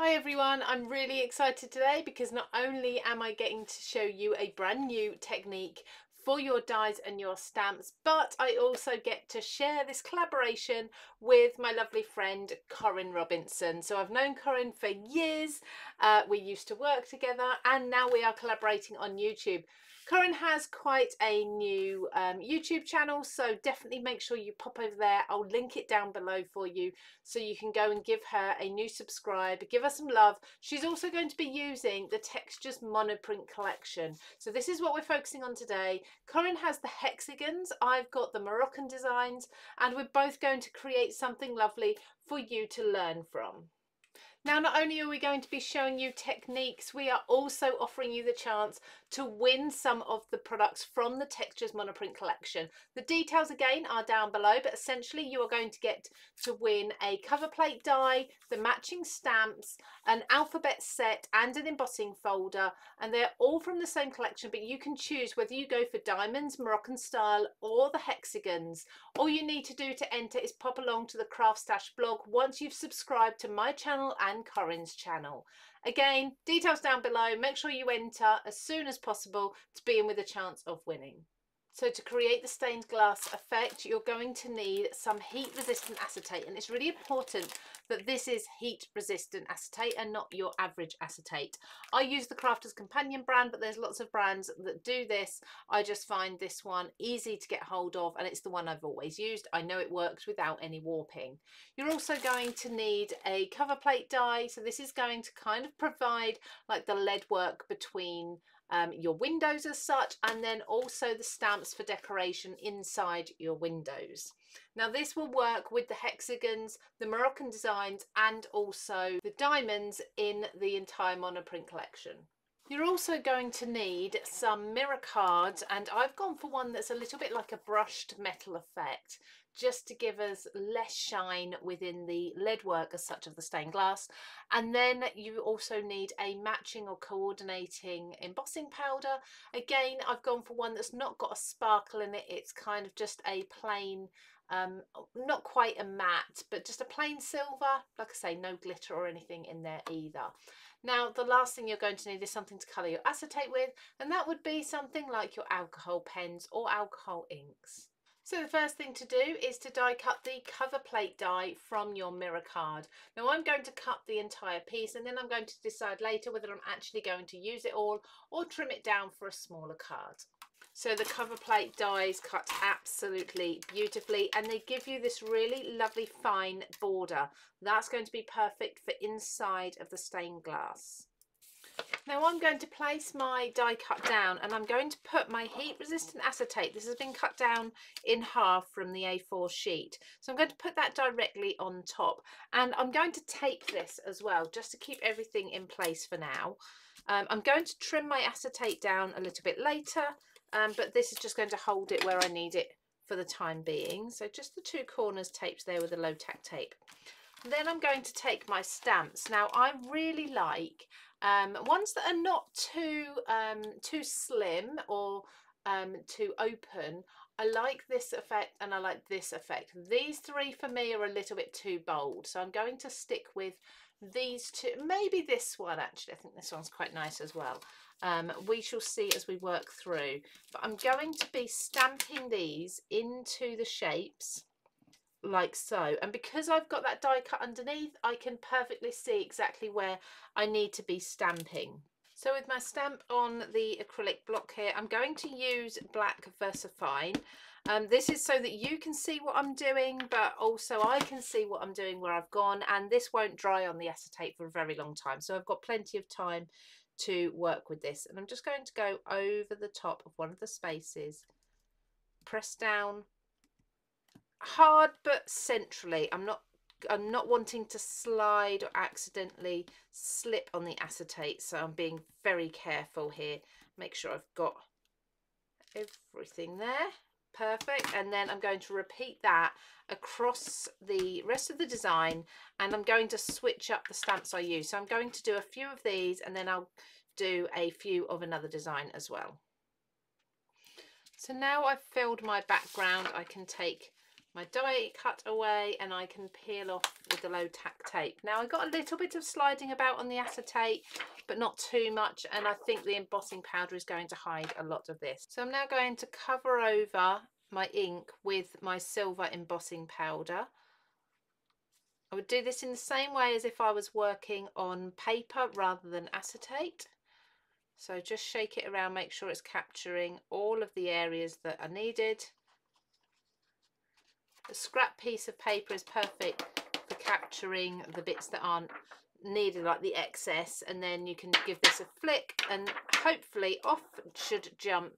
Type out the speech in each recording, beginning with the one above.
Hi everyone, I'm really excited today because not only am I getting to show you a brand new technique for your dies and your stamps, but I also get to share this collaboration with my lovely friend Corinne Robinson. So I've known Corinne for years, we used to work together and now we are collaborating on YouTube. Corinne has quite a new YouTube channel, so definitely make sure you pop over there. I'll link it down below for you so you can go and give her a new subscribe, give her some love. She's also going to be using the Textures Monoprint Collection. So this is what we're focusing on today. Corinne has the hexagons, I've got the Moroccan designs, and we're both going to create something lovely for you to learn from. Now, not only are we going to be showing you techniques, we are also offering you the chance to win some of the products from the Textures Monoprint Collection. The details again are down below, but essentially you are going to get to win a cover plate die, the matching stamps, an alphabet set and an embossing folder, and they're all from the same collection, but you can choose whether you go for diamonds, Moroccan style or the hexagons. All you need to do to enter is pop along to the Craft Stash blog once you've subscribed to my channel and Corinne's channel. Again, details down below. Make sure you enter as soon as possible to be in with a chance of winning. So to create the stained glass effect, you're going to need some heat resistant acetate, and it's really important that this is heat resistant acetate and not your average acetate. I use the Crafter's Companion brand, but there's lots of brands that do this. I just find this one easy to get hold of and it's the one I've always used. I know it works without any warping. You're also going to need a cover plate die, so this is going to kind of provide like the lead work between your windows as such, and then also the stamps for decoration inside your windows. Now this will work with the hexagons, the Moroccan designs and also the diamonds in the entire Monoprint Collection. You're also going to need some mirror cards, and I've gone for one that's a little bit like a brushed metal effect, just to give us less shine within the lead work as such of the stained glass. And then you also need a matching or coordinating embossing powder. Again, I've gone for one that's not got a sparkle in it, it's kind of just a plain, not quite a matte, but just a plain silver. Like I say, no glitter or anything in there either. Now the last thing you're going to need is something to colour your acetate with, and that would be something like your alcohol pens or alcohol inks. So the first thing to do is to die cut the cover plate die from your mirror card. Now I'm going to cut the entire piece and then I'm going to decide later whether I'm actually going to use it all or trim it down for a smaller card. So the cover plate dies cut absolutely beautifully and they give you this really lovely fine border. That's going to be perfect for inside of the stained glass. Now I'm going to place my die cut down and I'm going to put my heat resistant acetate, this has been cut down in half from the A4 sheet, so I'm going to put that directly on top and I'm going to tape this as well just to keep everything in place for now. I'm going to trim my acetate down a little bit later, but this is just going to hold it where I need it for the time being, so just the two corners taped there with a low tack tape. Then I'm going to take my stamps. Now I really like ones that are not too slim or too open. I like this effect and I like this effect. These three for me are a little bit too bold, so I'm going to stick with these two, maybe this one actually. I think this one's quite nice as well. We shall see as we work through, but I'm going to be stamping these into the shapes like so, and because I've got that die cut underneath I can perfectly see exactly where I need to be stamping. So with my stamp on the acrylic block here, I'm going to use black Versafine. This is so that you can see what I'm doing, but also I can see what I'm doing, where I've gone, and this won't dry on the acetate for a very long time, so I've got plenty of time to work with this. And I'm just going to go over the top of one of the spaces, press down hard but centrally. I'm not wanting to slide or accidentally slip on the acetate, so I'm being very careful here. Make sure I've got everything there. Perfect. And then I'm going to repeat that across the rest of the design, and I'm going to switch up the stamps I use. So I'm going to do a few of these and then I'll do a few of another design as well. So now I've filled my background, I can take my die cut away and I can peel off with the low tack tape. Now I got a little bit of sliding about on the acetate, but not too much, and I think the embossing powder is going to hide a lot of this. So I'm now going to cover over my ink with my silver embossing powder. I would do this in the same way as if I was working on paper rather than acetate. So just shake it around, make sure it's capturing all of the areas that are needed. A scrap piece of paper is perfect for capturing the bits that aren't needed, like the excess, and then you can give this a flick and hopefully off should jump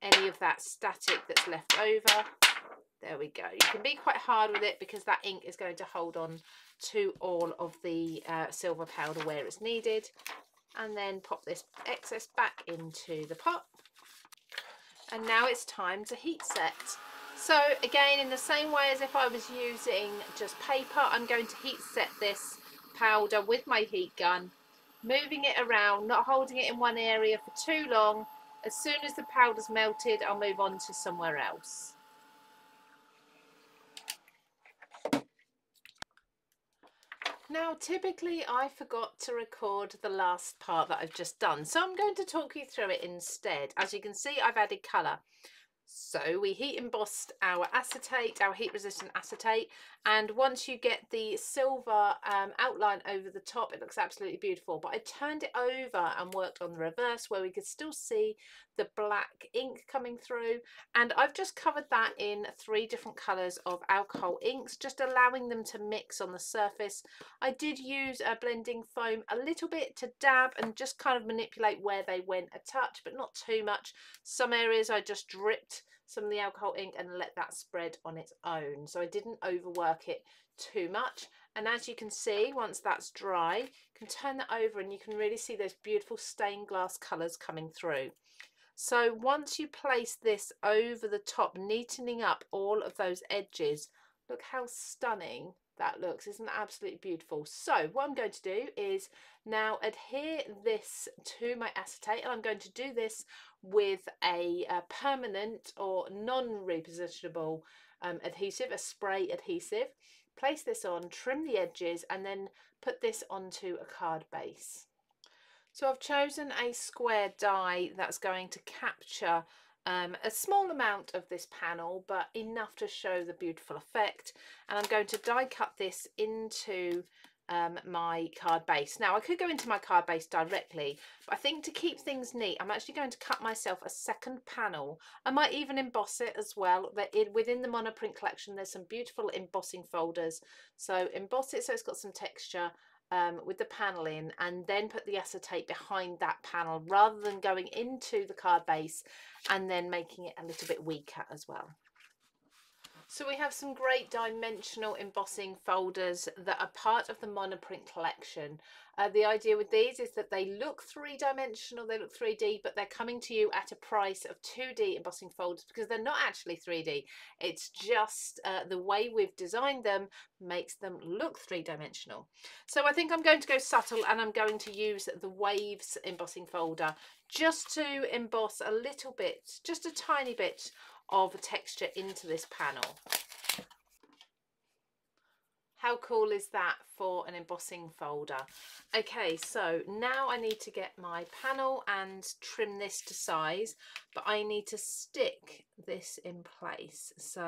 any of that static that's left over. There we go. You can be quite hard with it because that ink is going to hold on to all of the silver powder where it's needed, and then pop this excess back into the pot. And now it's time to heat set. So again, in the same way as if I was using just paper, I'm going to heat set this powder with my heat gun, moving it around, not holding it in one area for too long. As soon as the powder's melted, I'll move on to somewhere else. Now, typically I forgot to record the last part that I've just done, so I'm going to talk you through it instead. As you can see, I've added colour. So we heat embossed our acetate, our heat resistant acetate, and once you get the silver outline over the top, it looks absolutely beautiful. But I turned it over and worked on the reverse where we could still see the black ink coming through, and I've just covered that in 3 different colours of alcohol inks, just allowing them to mix on the surface. I did use a blending foam a little bit to dab and just kind of manipulate where they went a touch, but not too much. Some areas I just dripped some of the alcohol ink and let that spread on its own, so I didn't overwork it too much. And as you can see, once that's dry, you can turn that over and you can really see those beautiful stained glass colours coming through. So once you place this over the top, neatening up all of those edges, look how stunning that looks. Isn't that absolutely beautiful? So what I'm going to do is now adhere this to my acetate, and I'm going to do this with a permanent or non-repositionable adhesive, a spray adhesive. Place this on, trim the edges, and then put this onto a card base. So I've chosen a square die that's going to capture a small amount of this panel, but enough to show the beautiful effect, and I'm going to die cut this into my card base. Now I could go into my card base directly, but I think to keep things neat, I'm actually going to cut myself a second panel. I might even emboss it as well. Within the Monoprint collection there's some beautiful embossing folders, so emboss it so it's got some texture with the panel in, and then put the acetate behind that panel rather than going into the card base and then making it a little bit weaker as well. So we have some great dimensional embossing folders that are part of the Monoprint collection. The idea with these is that they look 3-dimensional, they look 3D, but they're coming to you at a price of 2D embossing folders because they're not actually 3D. It's just the way we've designed them makes them look 3-dimensional. So I think I'm going to go subtle, and I'm going to use the Waves embossing folder just to emboss a little bit, just a tiny bit of texture into this panel. How cool is that for an embossing folder? Okay, so now I need to get my panel and trim this to size, but I need to stick this in place. So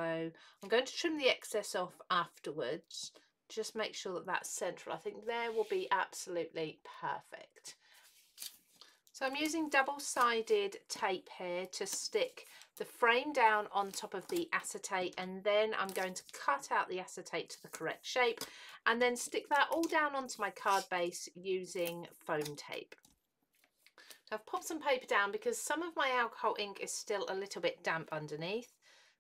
I'm going to trim the excess off afterwards. Just make sure that that's central. I think there will be absolutely perfect. So I'm using double-sided tape here to stick the frame down on top of the acetate, and then I'm going to cut out the acetate to the correct shape and then stick that all down onto my card base using foam tape. So I've popped some paper down because some of my alcohol ink is still a little bit damp underneath,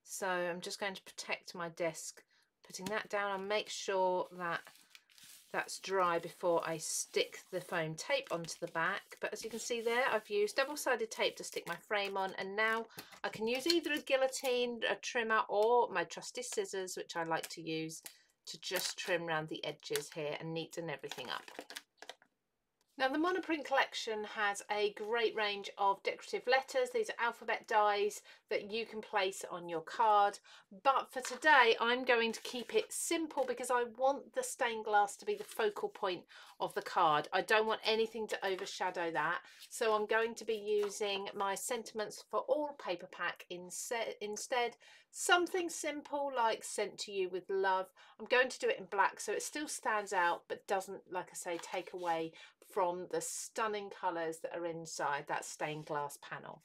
so I'm just going to protect my desk, putting that down. I'll make sure that that's dry before I stick the foam tape onto the back. But as you can see there, I've used double-sided tape to stick my frame on, and now I can use either a guillotine, a trimmer, or my trusty scissors, which I like to use to just trim around the edges here and neaten everything up. Now the Monoprint collection has a great range of decorative letters. These are alphabet dies that you can place on your card, but for today I'm going to keep it simple because I want the stained glass to be the focal point of the card. I don't want anything to overshadow that, so I'm going to be using my Sentiments for All paper pack instead. Something simple like Sent to You with Love. I'm going to do it in black so it still stands out but doesn't, like I say, take away from the stunning colours that are inside that stained glass panel.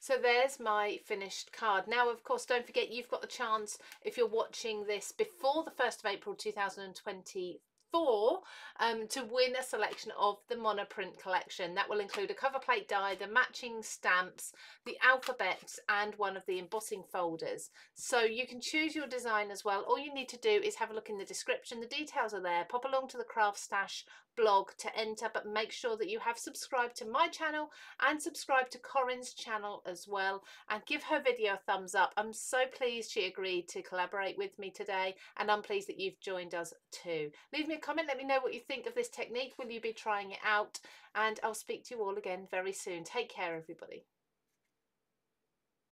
So there's my finished card. Now, of course, don't forget you've got the chance, if you're watching this before the 1st of April 2023, to win a selection of the Monoprint collection. That will include a cover plate die, the matching stamps, the alphabets and one of the embossing folders. So you can choose your design as well. All you need to do is have a look in the description. The details are there. Pop along to the Craft Stash blog to enter, but make sure that you have subscribed to my channel and subscribe to Corinne's channel as well, and give her video a thumbs up. I'm so pleased she agreed to collaborate with me today, and I'm pleased that you've joined us too. Leave me a comment, let me know what you think of this technique. Will you be trying it out? And I'll speak to you all again very soon. Take care, everybody.